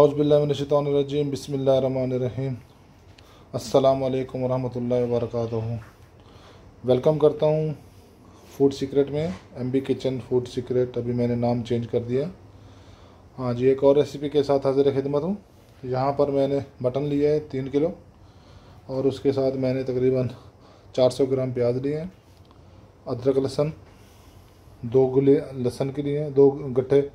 औज़बिल्लाहिमिनश्शैतानिर्रजीम बिस्मिल्लाहिर्रहमानिर्रहीम। अस्सलामुअलैकुम वरहमतुल्लाहि वबरकातुहू। वेलकम करता हूँ फूड सीक्रेट में, एमबी किचन फूड सीक्रेट। अभी मैंने नाम चेंज कर दिया। हाँ जी, एक और रेसिपी के साथ हाजिर खिदमत हूँ। यहाँ पर मैंने मटन लिया है 3 किलो और उसके साथ मैंने तकरीबन 400 ग्राम प्याज लिए हैं। अदरक लहसुन 2 गुले लहसुन के लिए हैं, 2 गट्ठे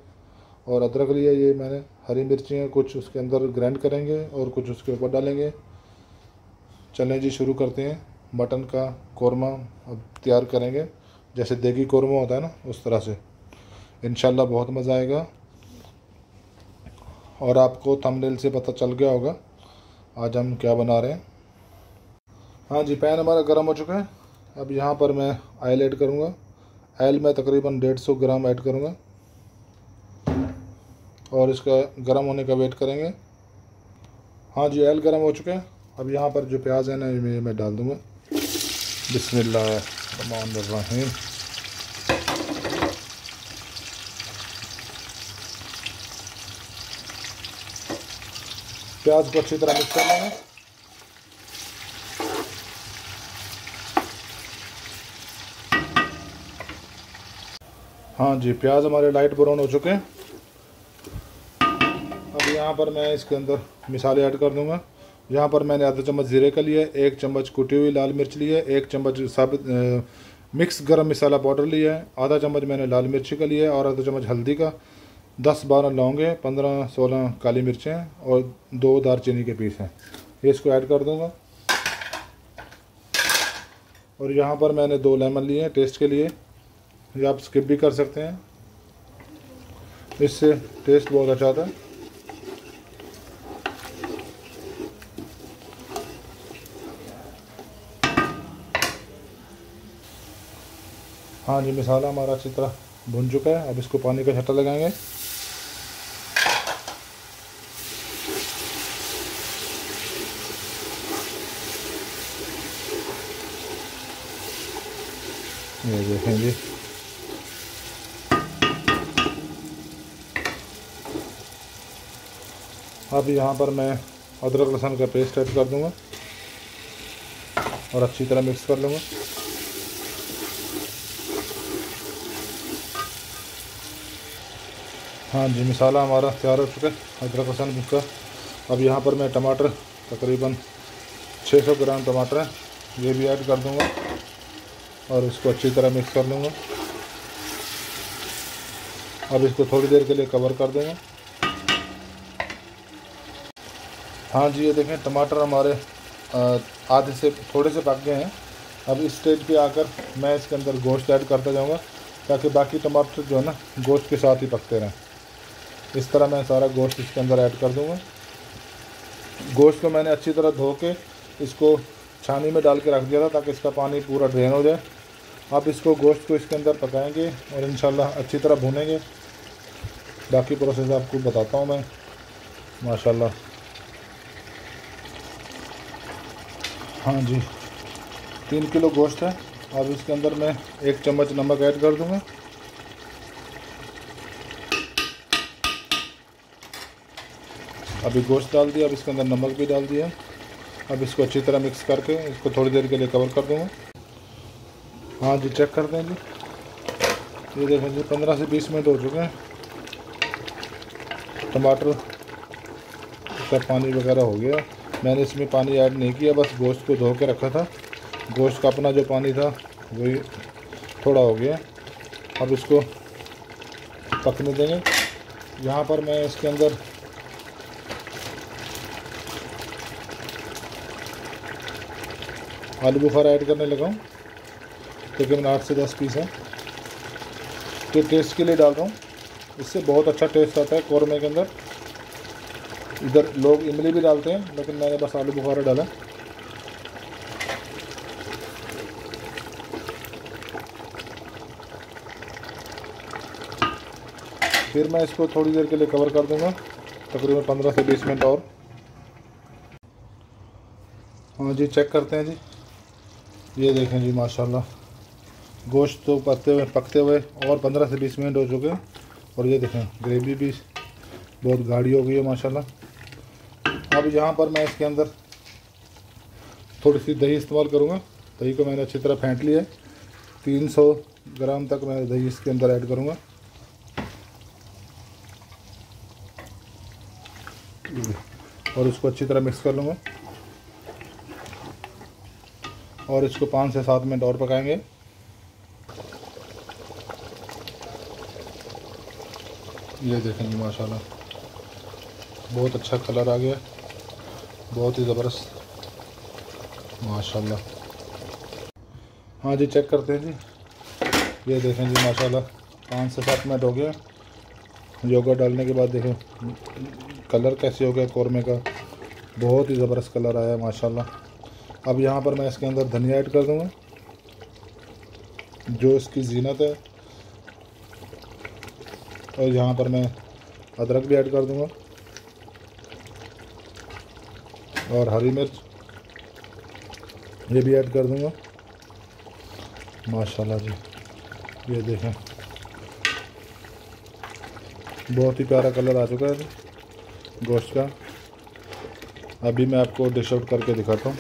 और अदरक लिए। ये मैंने हरी मिर्चियाँ कुछ उसके अंदर ग्राइंड करेंगे और कुछ उसके ऊपर डालेंगे। चलें जी, शुरू करते हैं। मटन का कोरमा अब तैयार करेंगे, जैसे देगी कोरमा होता है ना, उस तरह से। इंशाल्लाह बहुत मज़ा आएगा। और आपको थंबनेल से पता चल गया होगा आज हम क्या बना रहे हैं। हाँ जी, पैन हमारा गर्म हो चुका है। अब यहाँ पर मैं ऑयल ऐड करूँगा। ऑयल में तकरीबन 150 ग्राम ऐड करूँगा और इसका गरम होने का वेट करेंगे। हाँ जी, ऑयल गरम हो चुका है। अब यहाँ पर जो प्याज है ना, ये मैं डाल दूँगा। बिस्मिल्लाहिर्रहमानिर्रहीम। प्याज को अच्छी तरह मिक्स करना है। हाँ जी, प्याज हमारे लाइट ब्राउन हो चुके हैं। यहाँ पर मैं इसके अंदर मिसाले ऐड कर दूंगा। यहाँ पर मैंने आधा चम्मच जीरे का लिया है, 1 चम्मच कुटी हुई लाल मिर्च लिया है, 1 चम्मच साबित मिक्स गरम मसाला पाउडर लिया है, आधा चम्मच मैंने लाल मिर्ची का लिया है और आधा चम्मच हल्दी का, 10-12 लौंग हैं, 15-16 काली मिर्चें और 2 दालचीनी के पीस हैं। ये इसको ऐड कर दूँगा। और यहाँ पर मैंने 2 लेमन लिए हैं टेस्ट के लिए, ये आप स्किप भी कर सकते हैं, इससे टेस्ट बहुत अच्छा आता है। हाँ जी, मसाला हमारा अच्छी तरह भुन चुका है। अब इसको पानी का छट्टा लगाएंगे। ये देखें जी, अब यहाँ पर मैं अदरक लहसुन का पेस्ट ऐड कर दूँगा और अच्छी तरह मिक्स कर लूँगा। हाँ जी, मसाला हमारा तैयार हो चुका है, अदरक लहसुन भुनका। अब यहाँ पर मैं टमाटर, तकरीबन 600 ग्राम टमाटर है, ये भी ऐड कर दूँगा और इसको अच्छी तरह मिक्स कर लूँगा। अब इसको थोड़ी देर के लिए कवर कर देंगे। हाँ जी, ये देखें टमाटर हमारे आधे से थोड़े से पक गए हैं। अब इस स्टेज पे आकर मैं इसके अंदर गोश्त ऐड करता जाऊँगा, ताकि बाकी टमाटर जो है ना गोश्त के साथ ही पकते रहें। इस तरह मैं सारा गोश्त इसके अंदर ऐड कर दूंगा। गोश्त को मैंने अच्छी तरह धो के इसको छानी में डाल के रख दिया था, ताकि इसका पानी पूरा ड्रेन हो जाए। आप इसको गोश्त को इसके अंदर पकाएंगे और इंशाल्लाह अच्छी तरह भुनेंगे। बाकी प्रोसेस आपको बताता हूँ मैं। माशाल्लाह। हाँ जी, 3 किलो गोश्त है। अब इसके अंदर मैं 1 चम्मच नमक ऐड कर दूँगा। अभी गोश्त डाल दिया, अब इसके अंदर नमक भी डाल दिया। अब इसको अच्छी तरह मिक्स करके इसको थोड़ी देर के लिए कवर कर दूँगा। हाँ जी, चेक कर देंगे। ये देखें जी, 15 से 20 मिनट हो चुके हैं। टमाटर का पानी वगैरह हो गया। मैंने इसमें पानी ऐड नहीं किया, बस गोश्त को धो के रखा था। गोश्त का अपना जो पानी था वही थोड़ा हो गया। अब इसको पकने देंगे। यहाँ पर मैं इसके अंदर आलू बुखारा ऐड करने लगा हूँ, तकरीबन 8 से 10 पीस है। तो टेस्ट के लिए डाल रहा हूँ, इससे बहुत अच्छा टेस्ट आता है कौरमे के अंदर। इधर लोग इमली भी डालते हैं, लेकिन मैंने बस आलू बुखारा डाला। फिर मैं इसको थोड़ी देर के लिए कवर कर दूंगा, तकरीबन 15 से 20 मिनट और। हाँ जी, चेक करते हैं जी। ये देखें जी, माशाल्लाह गोश्त तो पकते हुए और 15 से 20 मिनट हो चुके हैं। और ये देखें ग्रेवी भी बहुत गाढ़ी हो गई है माशाल्लाह। अब यहाँ पर मैं इसके अंदर थोड़ी सी दही इस्तेमाल करूँगा। दही को मैंने अच्छी तरह फेंट लिया है, 300 ग्राम तक मैं दही इसके अंदर ऐड करूँगा। और इसको अच्छी तरह मिक्स कर लूँगा और इसको 5 से 7 मिनट और पकाएंगे। ये देखेंगे माशाल्लाह बहुत अच्छा कलर आ गया, बहुत ही ज़बरदस्त माशाल्लाह। हाँ जी चेक करते हैं जी, ये देखें जी माशाल्लाह 5 से 7 मिनट हो गया। योगर्ट डालने के बाद देखें कलर कैसे हो गया कौरमे का, बहुत ही ज़बरदस्त कलर आया माशाल्लाह। अब यहाँ पर मैं इसके अंदर धनिया ऐड कर दूँगा जो इसकी जीनत है, और यहाँ पर मैं अदरक भी ऐड कर दूँगा और हरी मिर्च ये भी ऐड कर दूँगा माशाल्लाह जी। ये देखें बहुत ही प्यारा कलर आ चुका है गोश्त का। अभी मैं आपको डिश आउट करके दिखाता हूँ।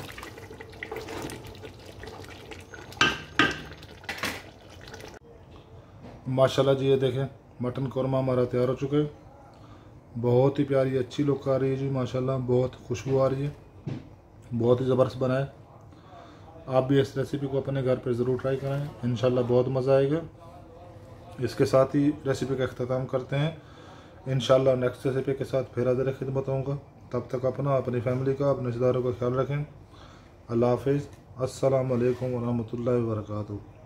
माशाल्लाह जी ये देखें मटन कोरमा हमारा तैयार हो चुका है। बहुत ही प्यारी अच्छी लुक आ रही है जी माशाल्लाह, बहुत खुशबू आ रही है, बहुत ही ज़बरदस्त बना है। आप भी इस रेसिपी को अपने घर पर ज़रूर ट्राई करें, इंशाल्लाह बहुत मज़ा आएगा। इसके साथ ही रेसिपी का अख्ताम करते हैं। इंशाल्लाह नेक्स्ट रेसिपी के साथ फिर हाज़िर खिदमत होऊंगा। तब तक अपना, अपनी फैमिली का, अपने रिश्तेदारों का ख्याल रखें। अल्लाह हाफिज़। अस्सलाम वालेकुम वरहमतुल्लाहि वबरकातुहू।